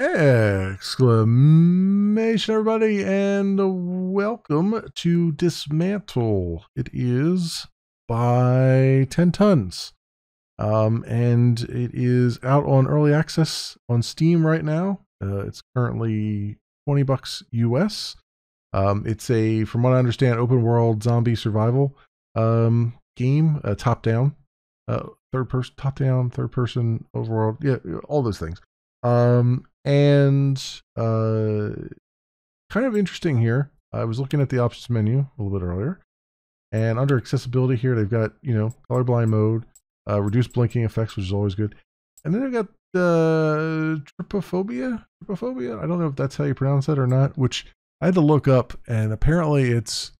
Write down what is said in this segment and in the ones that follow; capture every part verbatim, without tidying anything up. Exclamation, everybody, and welcome to Dismantle. It is by ten tons, um, and it is out on early access on Steam right now. Uh, it's currently twenty bucks U S. Um, it's a, from what I understand, open world zombie survival um, game, uh, top down, uh, third person, top down, third person, overworld, yeah, all those things. Um, and, uh, kind of interesting here. I was looking at the options menu a little bit earlier, and under accessibility here, they've got, you know, colorblind mode, uh, reduced blinking effects, which is always good. And then they've got, uh, trypophobia, trypophobia. I don't know if that's how you pronounce that or not, which I had to look up, and apparently it's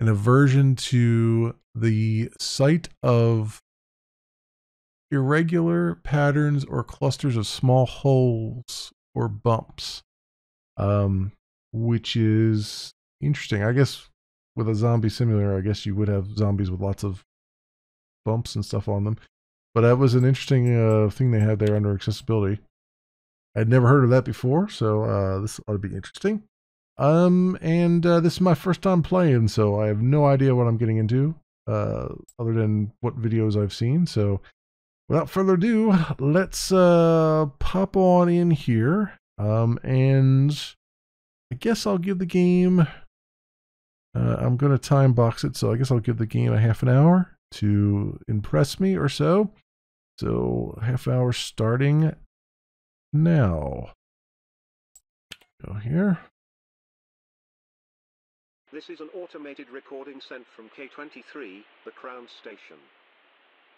an aversion to the sight of irregular patterns or clusters of small holes or bumps, um, which is interesting. I guess with a zombie simulator, I guess you would have zombies with lots of bumps and stuff on them. But that was an interesting uh, thing they had there under accessibility. I'd never heard of that before, so uh, this ought to be interesting. Um, and uh, this is my first time playing, so I have no idea what I'm getting into, uh, other than what videos I've seen. So without further ado, let's uh, pop on in here, um, and I guess I'll give the game, uh, I'm going to time box it, so I guess I'll give the game a half an hour to impress me or so. So half hour starting now. Go here. This is an automated recording sent from K twenty-three, the Crown Station.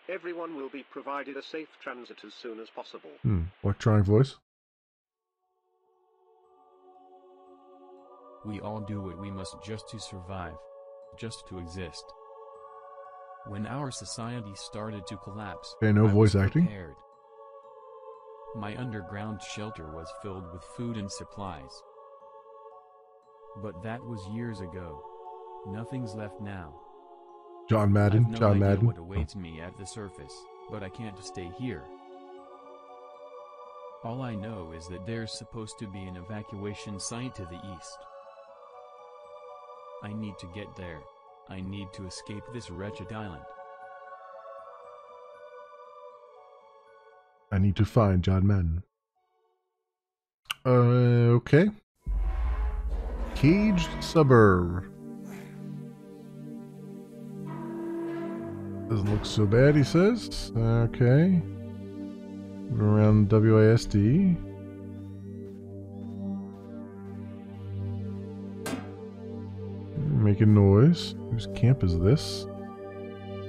Everyone will be provided a safe transit as soon as possible. Hmm. Electronic voice. We all do what we must just to survive, just to exist. When our society started to collapse, okay, no I voice acting. Prepared. My underground shelter was filled with food and supplies. But that was years ago. Nothing's left now. John Madden, no John Madden. What awaits me at the surface, but I can't stay here. All I know is that there's supposed to be an evacuation site to the east. I need to get there. I need to escape this wretched island. I need to find John Madden. Uh, okay. Caged Suburb. Doesn't look so bad, he says. Okay. Moving around W A S D. Making noise. Whose camp is this?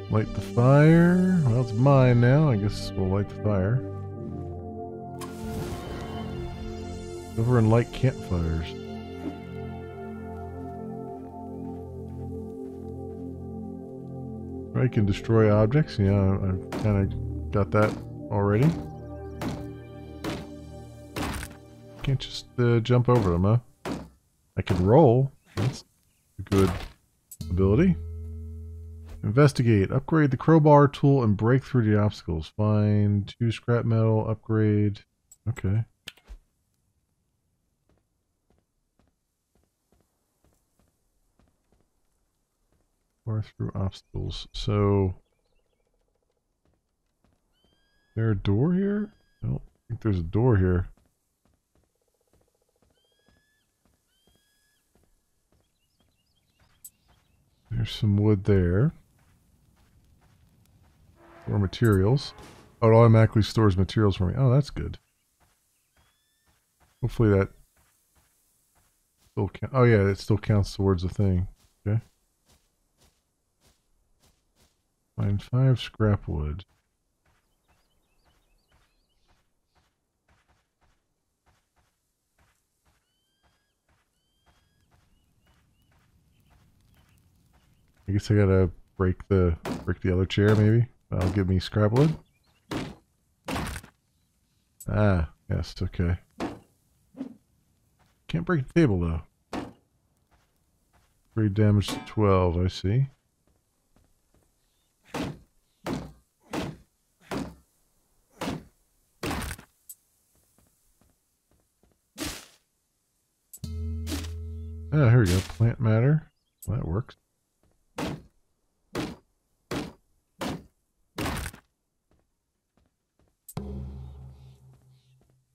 Light the fire. Well, it's mine now. I guess we'll light the fire. Over and light campfires. I can destroy objects. Yeah, I've kind of got that already. Can't just uh, jump over them, huh? I can roll. That's a good ability. Investigate. Upgrade the crowbar tool and break through the obstacles. Find two scrap metal. Upgrade. Okay. Far through obstacles. So, is there a door here? I don't think there's a door here. There's some wood there. Or materials. Oh, it automatically stores materials for me. Oh, that's good. Hopefully that still counts. Oh yeah, it still counts towards the thing. Okay. Find five scrap wood. I guess I gotta break the break the other chair, maybe. That'll give me scrap wood. Ah, yes, okay. Can't break the table though. Three damage to twelve, I see. Oh, here we go. Plant matter. Well, that works.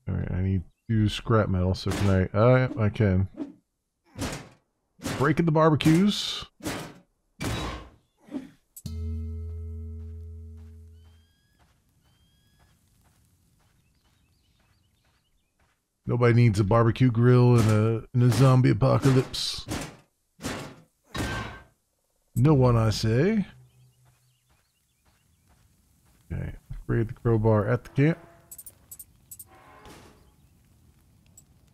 Alright, I need two scrap metal, so can I... Oh, yep, I can. Breaking the barbecues. Nobody needs a barbecue grill in a, in a zombie apocalypse. No one, I say. Okay, upgrade the crowbar at the camp.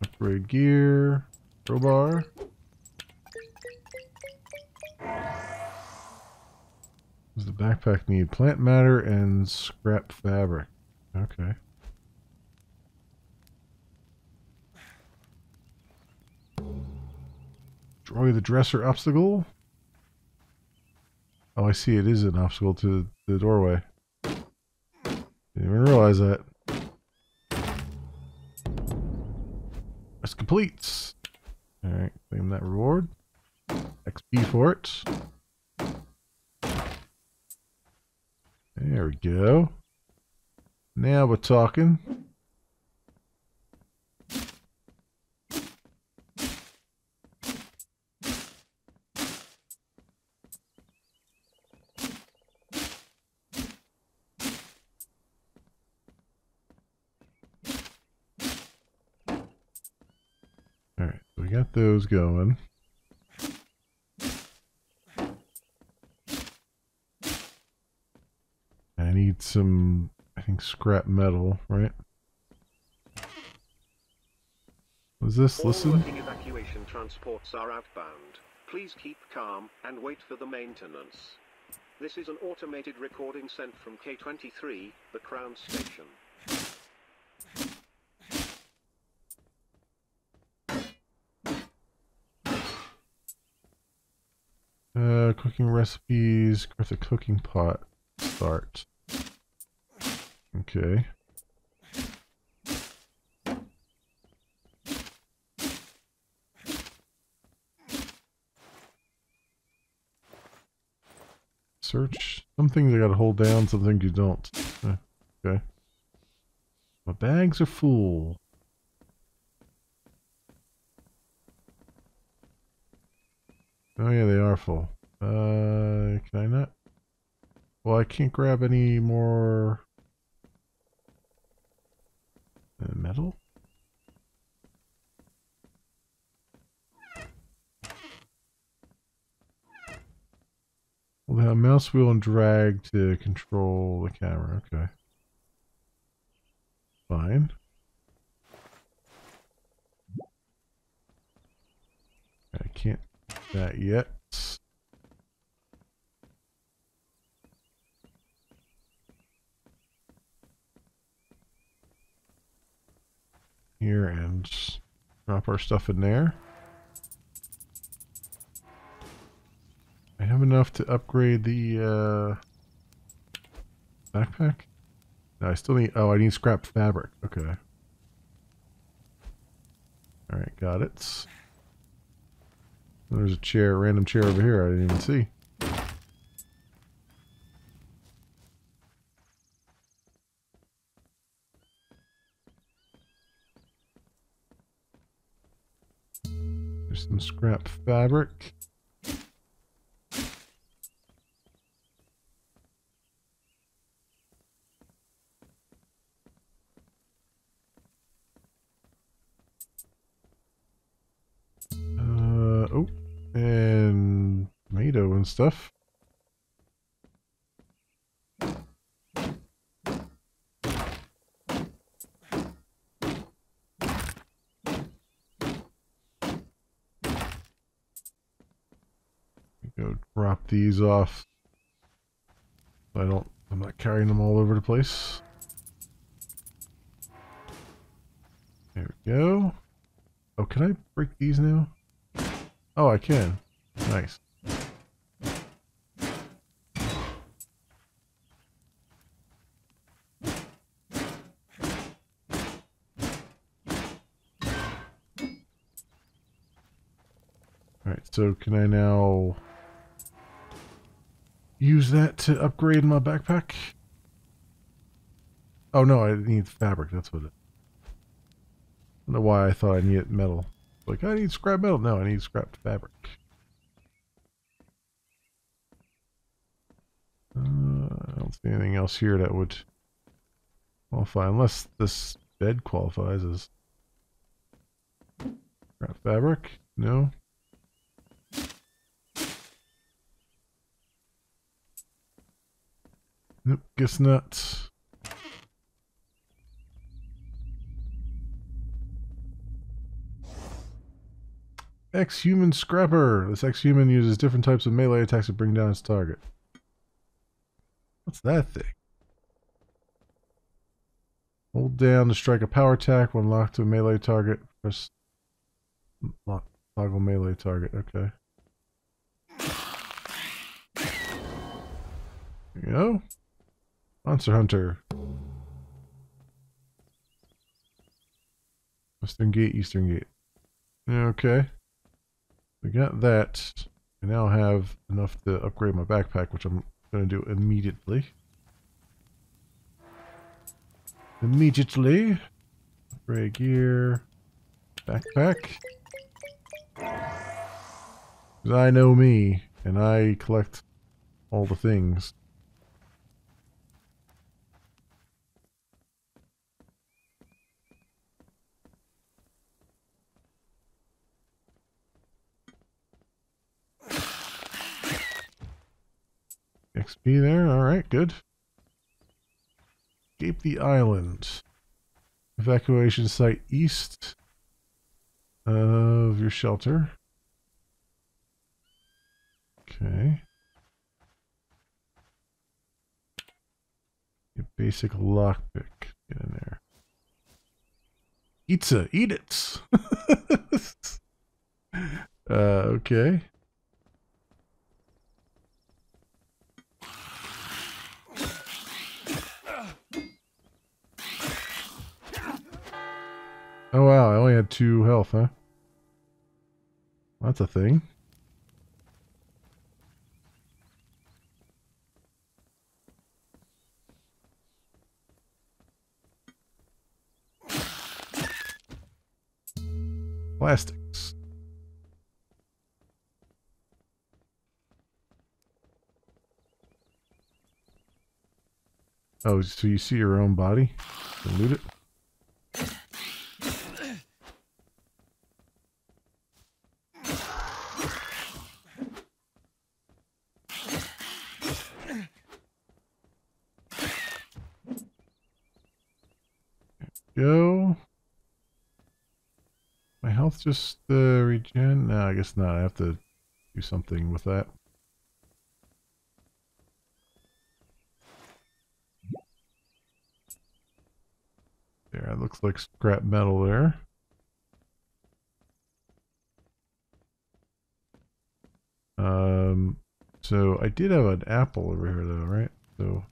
Upgrade gear, crowbar. Does the backpack need plant matter and scrap fabric? Okay. Destroy the dresser obstacle. Oh, I see it is an obstacle to the doorway. Didn't even realize that. That's complete. Alright, claim that reward. X P for it. There we go. Now we're talking. Those going. I need some, I think, scrap metal, right? Was this? All listen. Evacuation transports are outbound. Please keep calm and wait for the maintenance. This is an automated recording sent from K twenty-three, the Crown Station. Uh, cooking recipes, with a cooking pot, start. Okay. Search. Some things I gotta hold down, some things you don't. Uh, okay. My bags are full. Oh yeah, they are full. Uh, can I not? Well, I can't grab any more uh, metal. Well, the mouse wheel and drag to control the camera. Okay. Fine. I can't. That yet. Here and drop our stuff in there. I have enough to upgrade the uh, backpack. No, I still need. Oh, I need scrap fabric. Okay. All right, got it. There's a chair, a random chair over here I didn't even see. There's some scrap fabric. Stuff. Go drop these off. I don't. I'm not carrying them all over the place. There we go. Oh, can I break these now? Oh, I can. Nice. So can I now use that to upgrade my backpack? Oh no, I need fabric, that's what it is. I don't know why I thought I needed metal. Like, I need scrap metal. No, I need scrap fabric. Uh, I don't see anything else here that would qualify, unless this bed qualifies as scrap fabric. No. Nope, guess not. Ex-Human Scrapper. This ex-human uses different types of melee attacks to bring down its target. What's that thing? Hold down to strike a power attack when locked to a melee target. Press lock, toggle melee target. Okay. There you go. Monster Hunter. Western Gate, Eastern Gate. Okay. We got that. I now have enough to upgrade my backpack, which I'm going to do immediately. Immediately. Upgrade gear. Backpack. Because I know me, and I collect all the things. X P there, alright, good. Escape the island. Evacuation site east of your shelter. Okay. Your basic lockpick. Get in there. Pizza, eat it! uh, okay. Oh wow, I only had two health, huh? That's a thing. Plastics. Oh, so you see your own body? Loot it. Go. My health just uh, regen? No, I guess not. I have to do something with that. There, it looks like scrap metal there. Um, so I did have an apple over here, though, right? So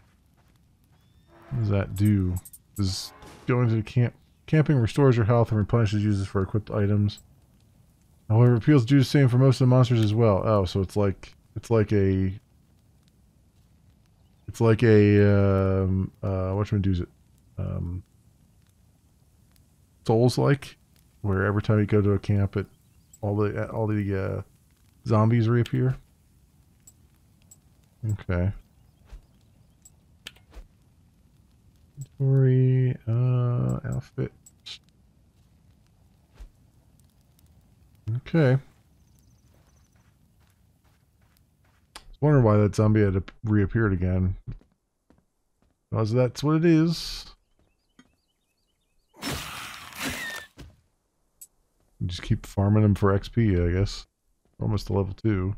what does that do? Does going to the camp camping restores your health and replenishes uses for equipped items. However, appeals do the same for most of the monsters as well. Oh, so it's like it's like a it's like a um, uh, whatchamacallit is it? Um, Souls-like, where every time you go to a camp, it all the all the uh, zombies reappear. Okay. Inventory, uh, outfit. Okay. I was wondering why that zombie had reappeared again. Because that's what it is. You just keep farming them for X P, I guess. Almost to level two.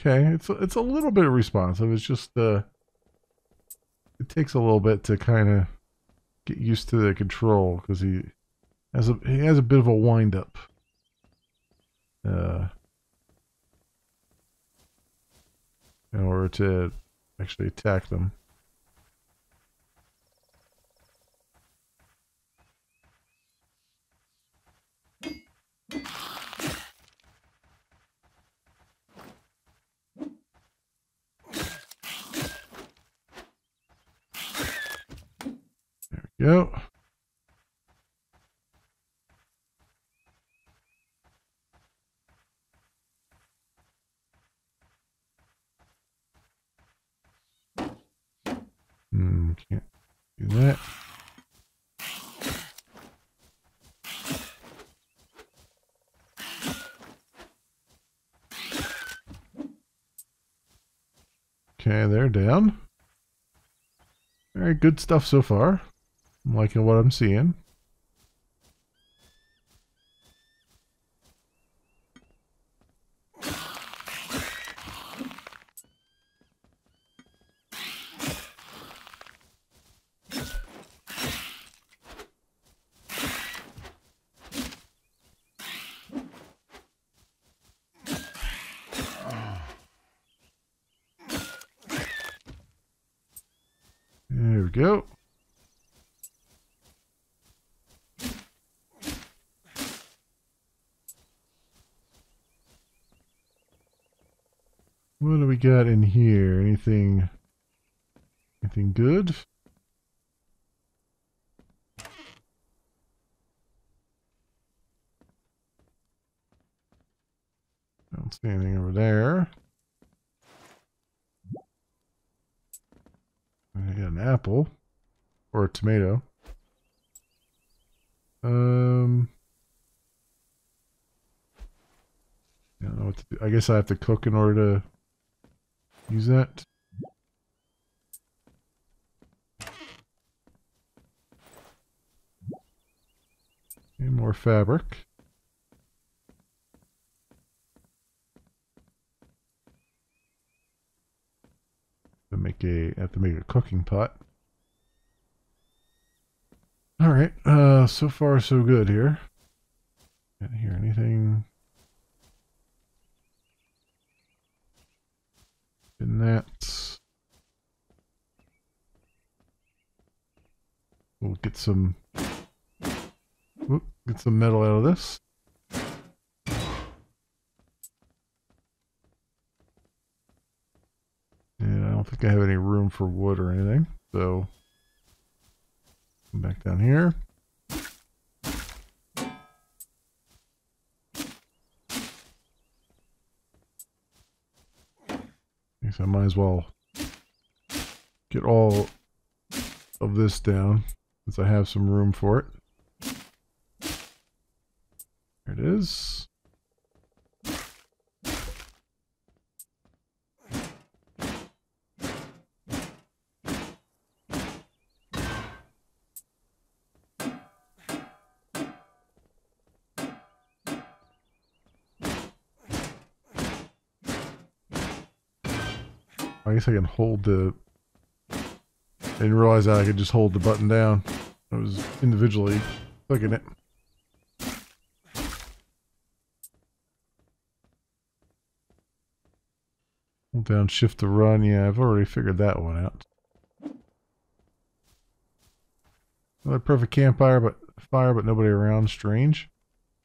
Okay, it's it's a little bit responsive. It's just uh, it takes a little bit to kind of get used to the control because he has a he has a bit of a wind up. Uh, in order to actually attack them. Go. Hmm, can't do that. Okay, they're down. All right, good stuff so far. I'm liking what I'm seeing. There we go. What do we got in here? Anything, anything good? Don't see anything over there. I got an apple or a tomato. Um, I don't know what to do. I guess I have to cook in order to use that. And more fabric. To make a, I have to make a cooking pot. All right. Uh, so far so good here. Can't hear anything. And that we'll get some whoop, get some metal out of this. And I don't think I have any room for wood or anything, so come back down here. So I might as well get all of this down since I have some room for it. There it is. I guess I can hold the... I didn't realize that I could just hold the button down. I was individually clicking it. Hold down shift to run. Yeah, I've already figured that one out. Another perfect campfire, but fire, but nobody around. Strange.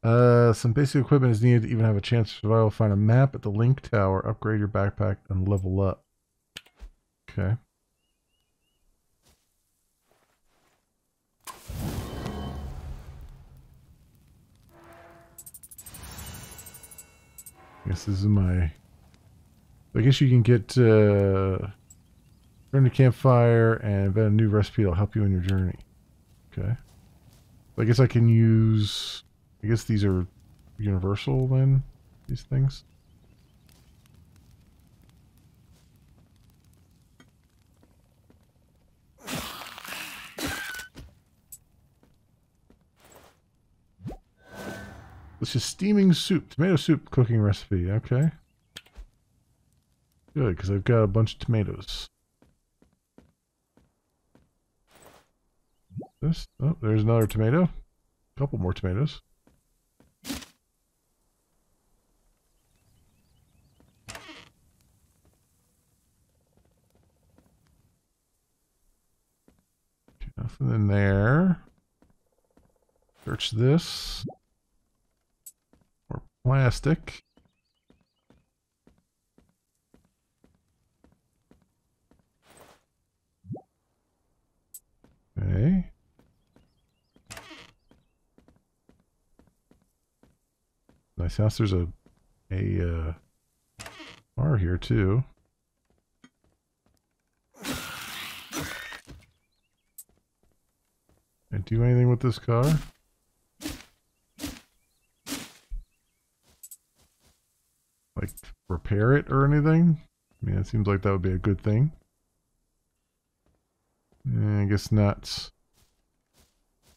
Uh, some basic equipment is needed to even have a chance for survival. Find a map at the Link Tower. Upgrade your backpack and level up. Okay. I guess this is my... I guess you can get, uh... burn the campfire and invent a new recipe that'll help you on your journey. Okay. I guess I can use... I guess these are universal then, these things. This is steaming soup. Tomato soup cooking recipe. Okay. Good, because I've got a bunch of tomatoes. This? Oh, there's another tomato. A couple more tomatoes. Nothing in there. Search this. More plastic. Okay. Nice house. There's a a uh, bar here too. Can I do anything with this car? Like repair it or anything? I mean, it seems like that would be a good thing. I guess not.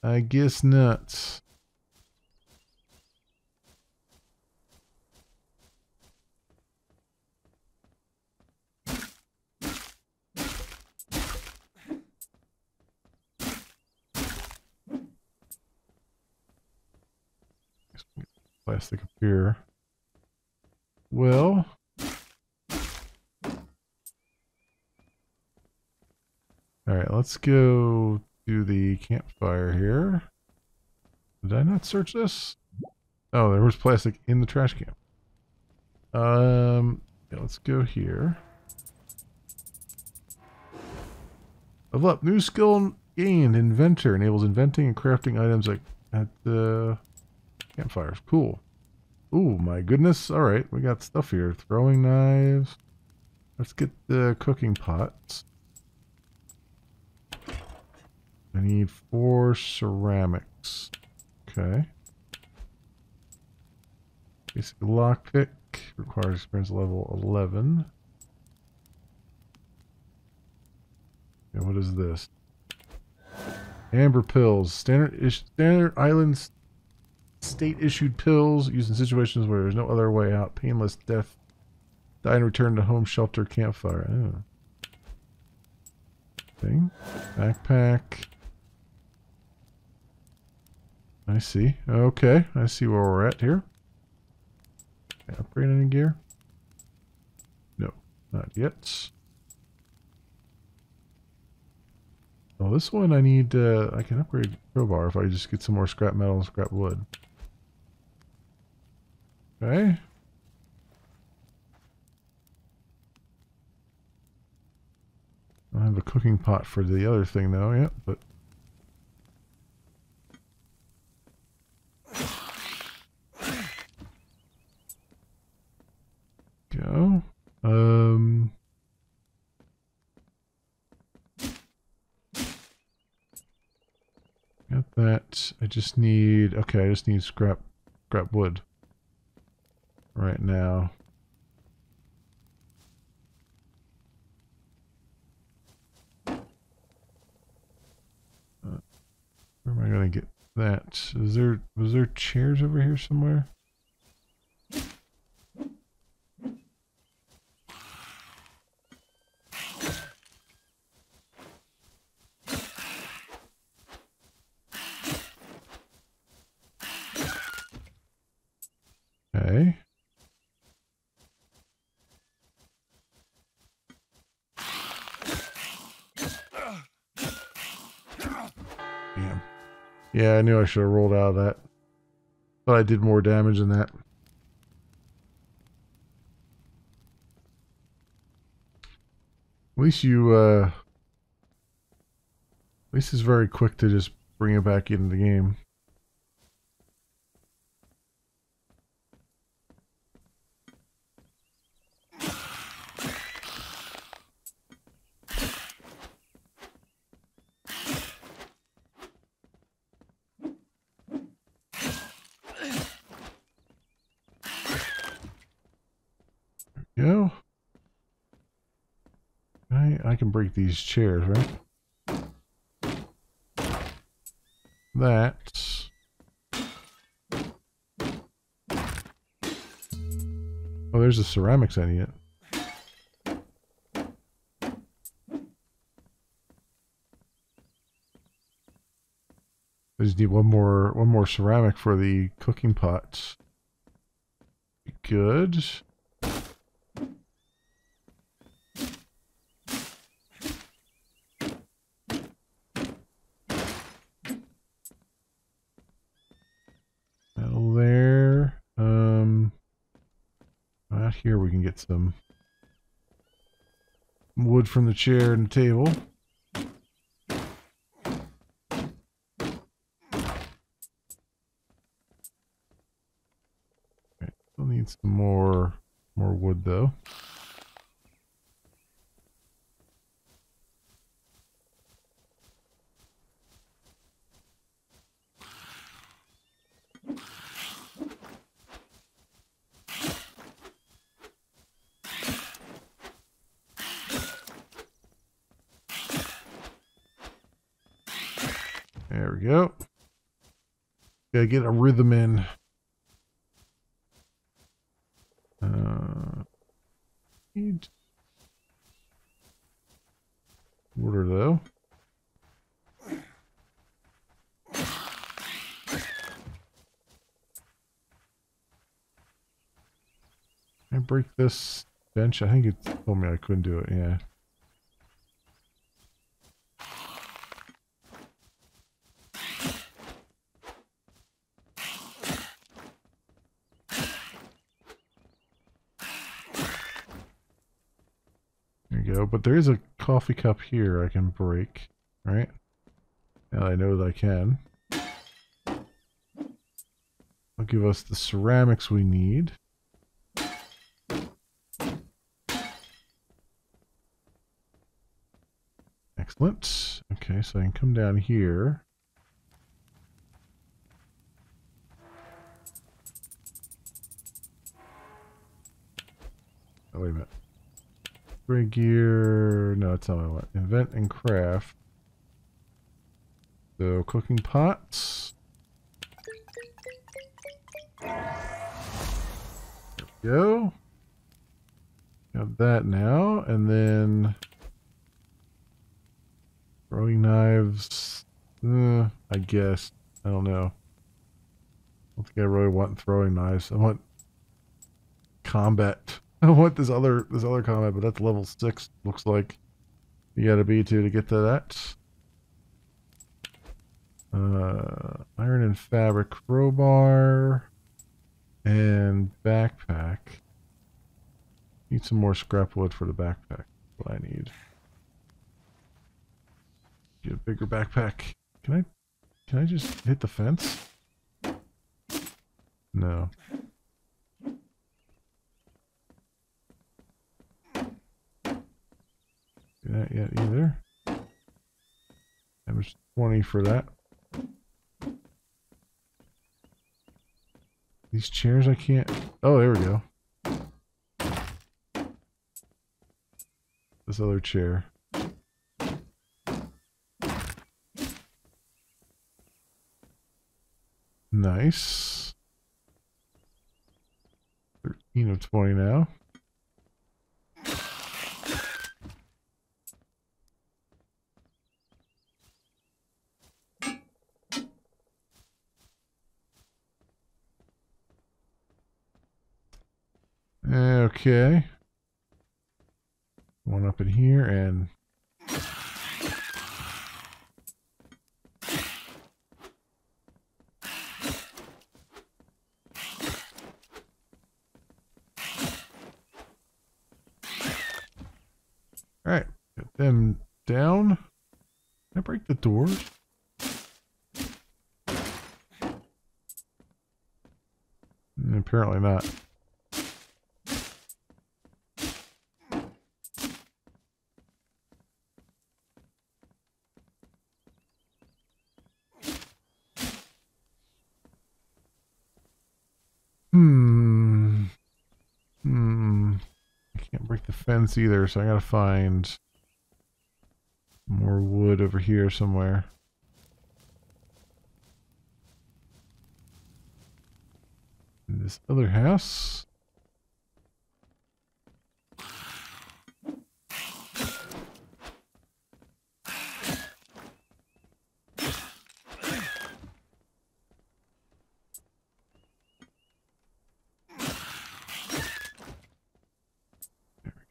I guess not. Plastic up here. Well. Alright, let's go to the campfire here. Did I not search this? Oh, there was plastic in the trash can. Um, yeah, let's go here. Level up. New skill gained. Inventor. Enables inventing and crafting items at, at the campfires. Cool. Ooh, my goodness. Alright, we got stuff here. Throwing knives. Let's get the cooking pots. I need four ceramics. Okay. Basic lockpick requires experience level eleven. And what is this? Amber pills. Standard is standard island state issued pills used in situations where there's no other way out. Painless death. Die and return to home, shelter, campfire. Oh. Thing. Backpack. I see. Okay, I see where we're at here. Okay, upgrade any gear? No, not yet. Oh, this one I need, uh, I can upgrade crowbar if I just get some more scrap metal and scrap wood. Okay. I have a cooking pot for the other thing though, yeah, but... Go. Um, got that. I just need. Okay, I just need scrap, scrap wood. Right now. Uh, where am I gonna get that? Is there? Was there chairs over here somewhere? Okay. Damn. Yeah, I knew I should have rolled out of that. But I did more damage than that. At least you, uh... At least it's very quick to just bring it back into the game. Go. I, I can break these chairs, right? That. Oh, there's the ceramics I need. just need one more one more ceramic for the cooking pots. Good. Metal there. Um, out here we can get some wood from the chair and the table. Some more, more wood though. There we go. Gotta get a rhythm in. Order though. Can I break this bench? I think it told me I couldn't do it, yeah. But there is a coffee cup here I can break, right? And I know that I can. I'll give us the ceramics we need. Excellent. Okay, so I can come down here. Oh, wait a minute. Rig gear, no, that's not what I want. Invent and craft. So, cooking pots. There we go. Got that now, and then throwing knives. Uh, I guess. I don't know. I don't think I really want throwing knives. I want combat. I want this other this other combat, but that's level six. Looks like you gotta be to to get to that. Uh, iron and fabric, crowbar, and backpack. Need some more scrap wood for the backpack. What I need. Get a bigger backpack. Can I? Can I just hit the fence? No. Not yet either. That was twenty for that. These chairs I can't. Oh, there we go. This other chair. Nice. Thirteen of twenty now. Okay. One up in here and all right, get them down. Can I break the doors? Apparently not. Fence either, so I gotta find more wood over here somewhere. In this other house.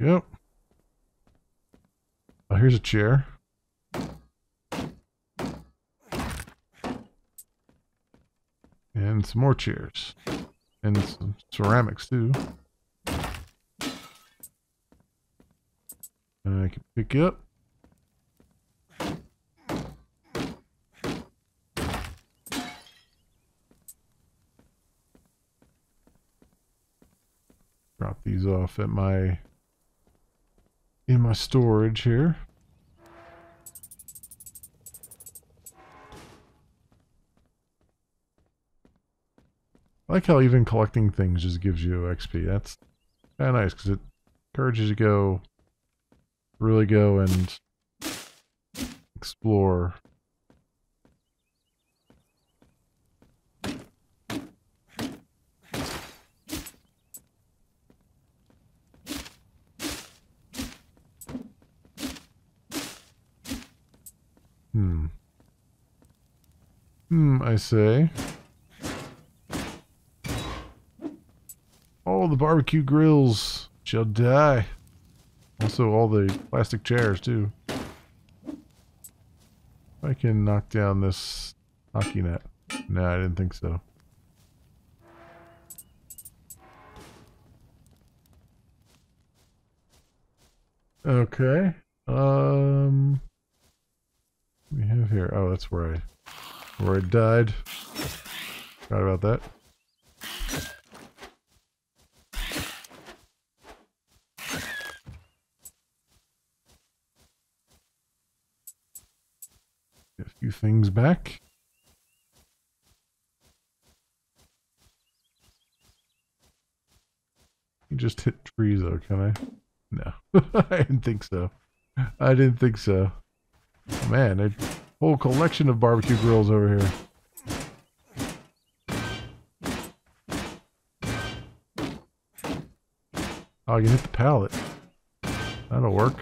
Yep. Oh, here's a chair. And some more chairs. And some ceramics, too. And I can pick up. Drop these off at my... in my storage here. I like how even collecting things just gives you X P. That's kind of nice because it encourages you to go, really go and explore. Hmm. Hmm, I say. All the barbecue grills shall die. Also all the plastic chairs too. If I can knock down this hockey net. No, I didn't think so. Okay. Um What do we have here? Oh, that's where I where I died. Forgot about that. Get a few things back. You just hit trees though, can I? No. I didn't think so. I didn't think so. Man, a whole collection of barbecue grills over here. Oh, you hit the pallet. That'll work.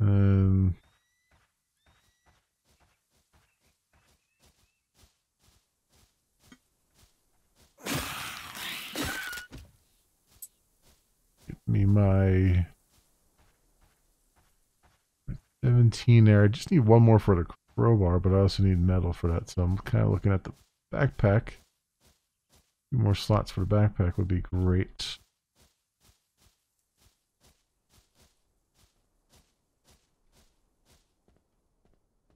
Um, me my seventeen there. I just need one more for the crowbar, but I also need metal for that, so I'm kind of looking at the backpack. Two more slots for the backpack would be great.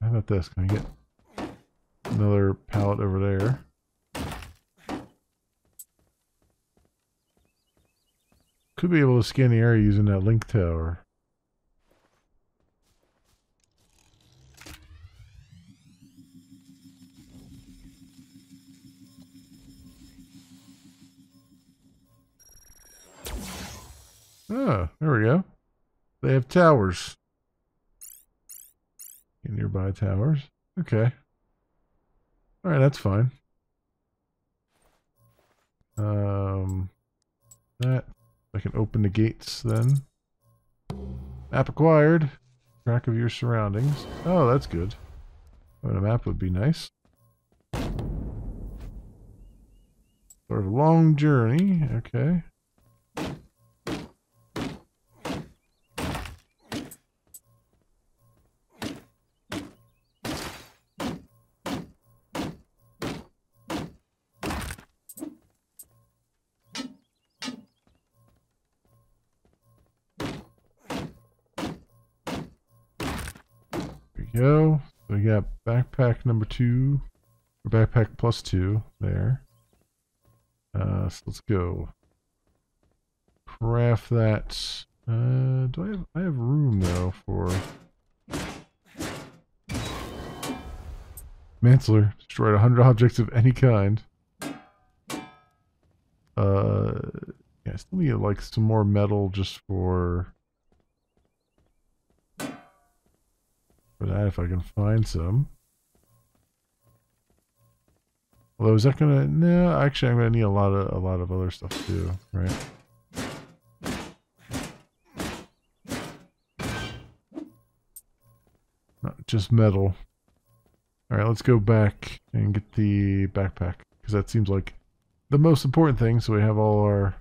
How about this? Can I get another pallet over there? Could be able to scan the area using that link tower. Oh, there we go. They have towers. In nearby towers. Okay. Alright, that's fine. Um, that... I can open the gates then. Map acquired. Track of your surroundings. Oh, that's good. But a map would be nice. Sort of a long journey. Okay. Go. So we got backpack number two, or backpack plus two there. Uh, so let's go craft that. Uh, do I have I have room though for Dismantle? Destroyed a hundred objects of any kind. Uh, yeah, I still need like some more metal just for. For that, if I can find some. Although, is that gonna? No, actually, I'm gonna need a lot of a lot of other stuff too, right? Not just metal. All right, let's go back and get the backpack because that seems like the most important thing, so we have all our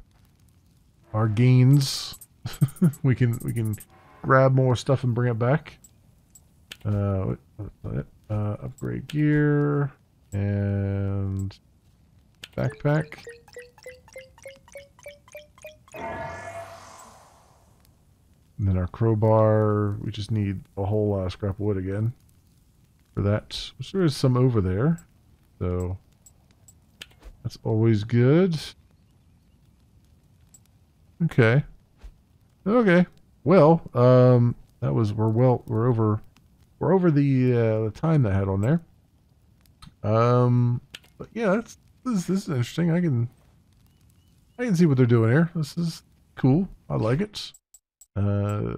our gains. we can we can grab more stuff and bring it back. Uh, uh, upgrade gear and backpack. And then our crowbar, we just need a whole lot of scrap of wood again for that. There is some over there, so that's always good. Okay. Okay. Well, um, that was, we're well, we're over, we're over the, uh, the time that I had on there. Um, but yeah, that's, this, this is interesting. I can, I can see what they're doing here. This is cool. I like it. Uh,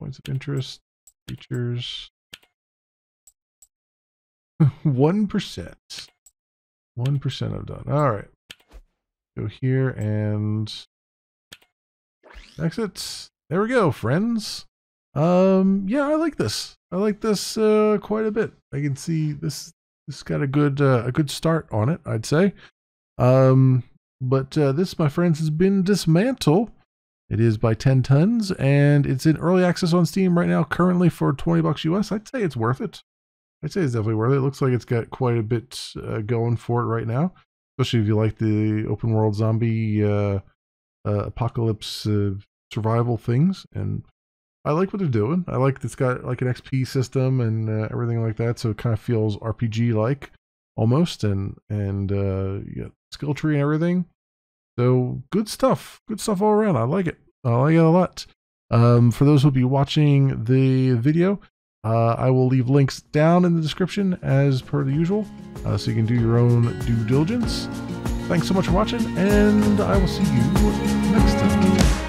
points of interest, features. One percent. One percent I've done. All right. Go here and exit. There we go, friends. Um, yeah, I like this. I like this uh, quite a bit. I can see this. This got a good uh, a good start on it, I'd say. Um, but uh, this, my friends, has been Dismantle. It is by ten tons, and it's in early access on Steam right now, currently for twenty bucks U S. I'd say it's worth it. I'd say it's definitely worth it. It looks like it's got quite a bit uh, going for it right now, especially if you like the open world zombie uh, uh, apocalypse uh, survival things. And I like what they're doing. I like that it's got like an X P system and uh, everything like that, so it kind of feels R P G-like almost, and and uh, you got skill tree and everything. So good stuff, good stuff all around. I like it. I like it a lot. Um, for those who'll be watching the video, uh, I will leave links down in the description as per the usual, uh, so you can do your own due diligence. Thanks so much for watching, and I will see you next time.